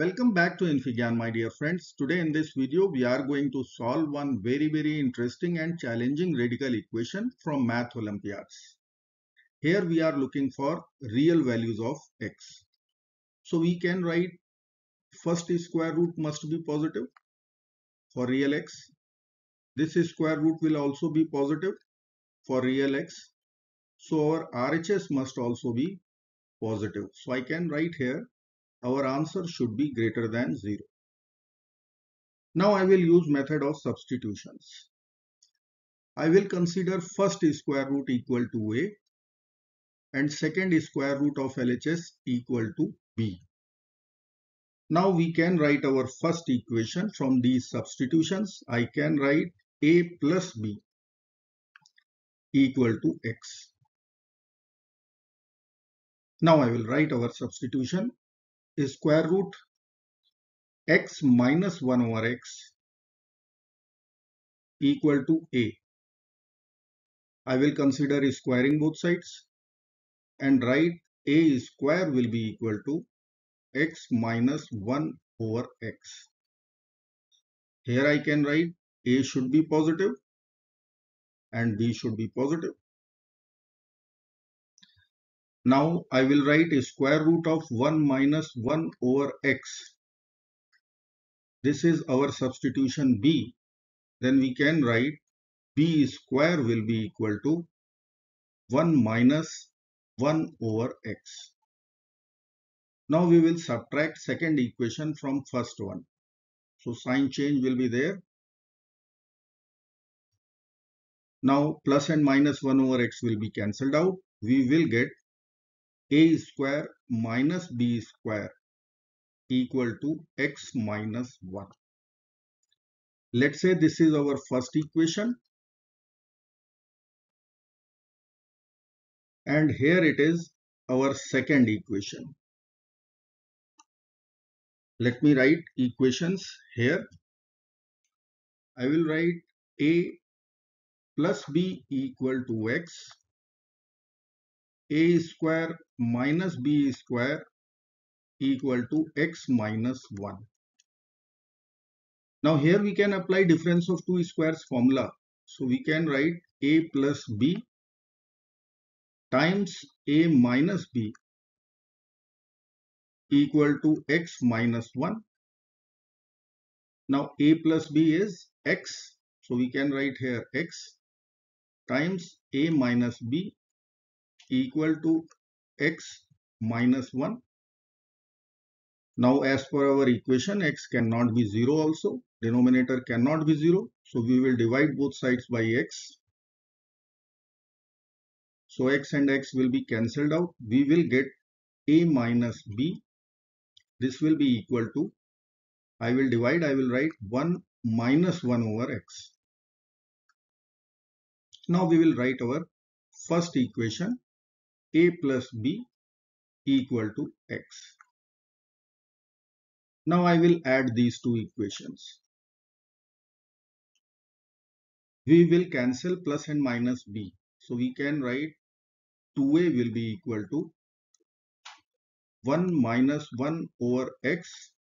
Welcome back to Infigyan, my dear friends. Today in this video we are going to solve one very interesting and challenging radical equation from Math Olympiads. Here we are looking for real values of x. So we can write first square root must be positive for real x. This square root will also be positive for real x. So our RHS must also be positive. So I can write here our answer should be greater than 0. Now I will use method of substitutions. I will consider first square root equal to a and second square root of LHS equal to b. Now we can write our first equation from these substitutions. I can write a plus b equal to x. Now I will write our substitution. Square root x minus 1 over x equal to a. I will consider squaring both sides and write a square will be equal to x minus 1 over x. Here I can write a should be positive and b should be positive. Now I will write a square root of 1 minus 1 over x. This is our substitution b. Then we can write b square will be equal to 1 minus 1 over x. Now we will subtract second equation from first one. So sign change will be there. Now plus and minus 1 over x will be cancelled out. We will get a square minus b square equal to x minus 1. Let's say this is our first equation. And here it is our second equation. Let me write equations here. I will write a plus b equal to x. A square minus b square equal to x minus 1. Now here we can apply difference of two squares formula. So we can write a plus b times a minus b equal to x minus 1. Now a plus b is x. So we can write here x times a minus b equal to x minus 1. Now as per our equation, x cannot be 0 also. Denominator cannot be 0. So we will divide both sides by x. So x and x will be cancelled out. We will get a minus b. This will be equal to, I will divide, I will write 1 minus 1 over x. Now we will write our first equation. A plus b equal to x. Now I will add these two equations. We will cancel plus and minus b. So we can write 2a will be equal to 1 minus 1 over x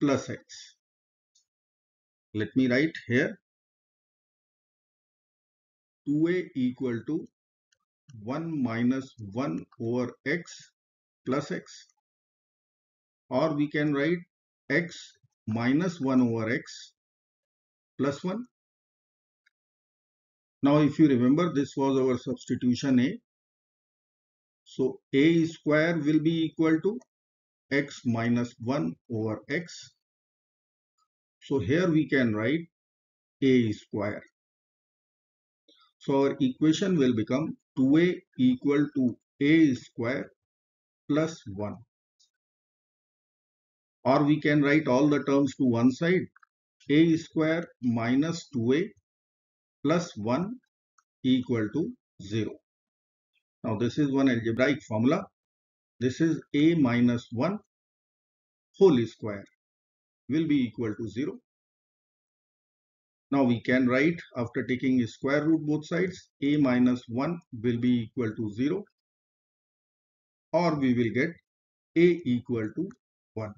plus x. Let me write here 2a equal to 1 minus 1 over x plus x, or we can write x minus 1 over x plus 1. Now if you remember, this was our substitution a. So a square will be equal to x minus 1 over x. So here we can write a square. So our equation will become 2a equal to a square plus 1. Or we can write all the terms to one side. A square minus 2a plus 1 equal to 0. Now this is one algebraic formula. This is a minus 1 whole square will be equal to 0. Now we can write, after taking square root both sides, a minus 1 will be equal to 0, or we will get a equal to 1.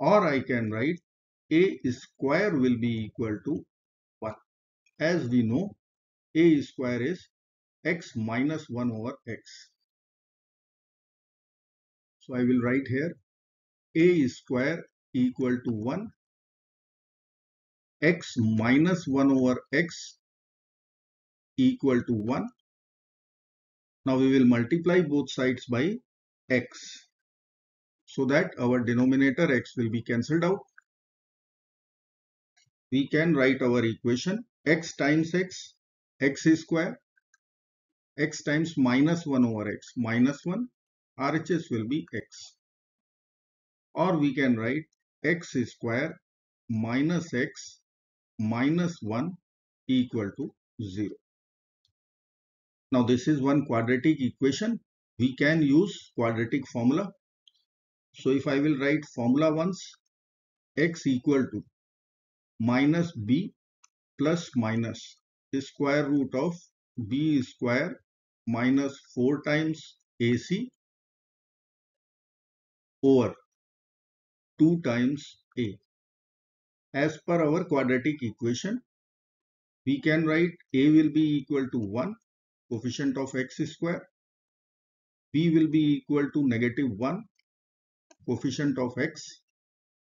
or I can write a square will be equal to 1. As we know, a square is x minus 1 over x. So I will write here a square equal to 1, x minus 1 over x equal to 1. Now we will multiply both sides by x so that our denominator x will be cancelled out. We can write our equation x times x, x square, x times minus 1 over x, minus 1, RHS will be x. Or we can write x square minus x minus 1 equal to 0. Now this is one quadratic equation. We can use quadratic formula. So if I will write formula once, x equal to minus b plus minus square root of b square minus 4 times ac over 2 times a. As per our quadratic equation, we can write a will be equal to 1, coefficient of x square, b will be equal to negative 1, coefficient of x,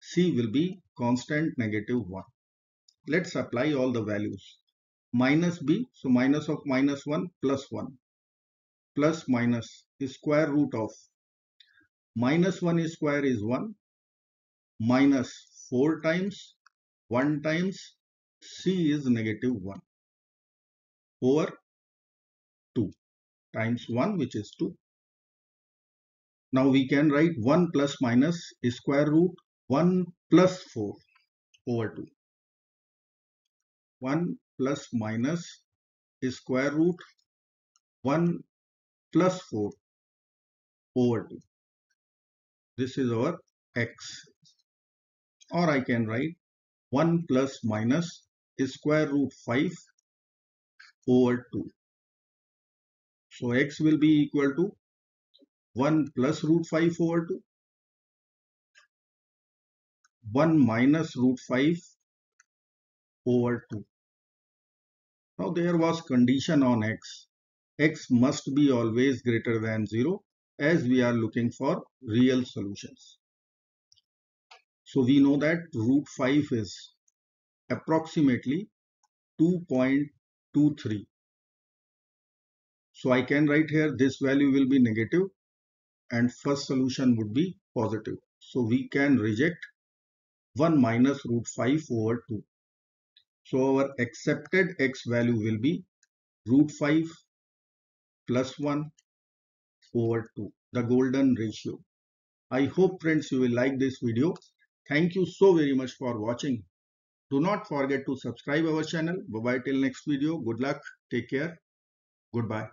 c will be constant negative 1. Let's apply all the values. Minus b, so minus of minus 1 plus minus square root of minus 1 square is 1 minus 4 times 1 times c is negative 1 over 2 times 1, which is 2. Now we can write 1 plus minus square root 1 plus 4 over 2. 1 plus minus square root 1 plus 4 over 2. This is our x. Or I can write 1 plus minus square root 5 over 2. So x will be equal to 1 plus root 5 over 2, 1 minus root 5 over 2. Now there was condition on x. X must be always greater than 0 as we are looking for real solutions. So we know that root 5 is approximately 2.23. So I can write here this value will be negative and first solution would be positive. So we can reject 1 minus root 5 over 2. So our accepted x value will be root 5 plus 1 over 2, the golden ratio. I hope friends you will like this video. Thank you so very much for watching. Do not forget to subscribe our channel. Bye bye till next video. Good luck. Take care. Goodbye.